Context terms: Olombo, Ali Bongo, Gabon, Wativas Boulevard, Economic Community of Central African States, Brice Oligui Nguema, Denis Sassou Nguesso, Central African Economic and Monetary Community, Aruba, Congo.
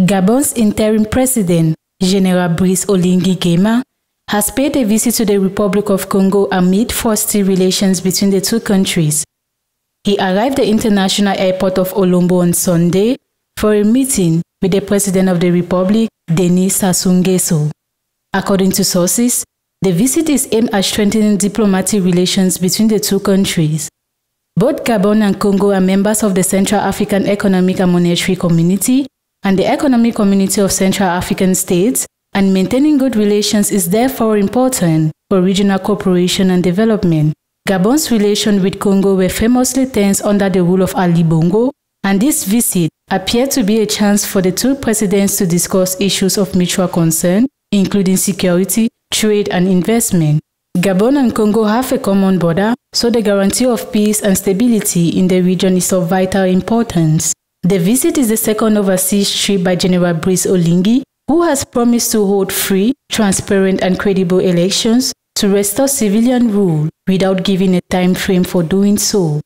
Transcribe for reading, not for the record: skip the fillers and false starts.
Gabon's interim president, General Brice Oligui Nguema, has paid a visit to the Republic of Congo amid frosty relations between the two countries. He arrived at the international airport of Olombo on Sunday for a meeting with the president of the Republic, Denis Sassou Nguesso. According to sources, the visit is aimed at strengthening diplomatic relations between the two countries. Both Gabon and Congo are members of the Central African Economic and Monetary Community and the Economic Community of Central African States, and maintaining good relations is therefore important for regional cooperation and development. Gabon's relations with Congo were famously tense under the rule of Ali Bongo, and this visit appeared to be a chance for the two presidents to discuss issues of mutual concern, including security, trade, and investment. Gabon and Congo have a common border, so the guarantee of peace and stability in the region is of vital importance. The visit is the second overseas trip by General Brice Oligui, who has promised to hold free, transparent, and credible elections to restore civilian rule without giving a time frame for doing so.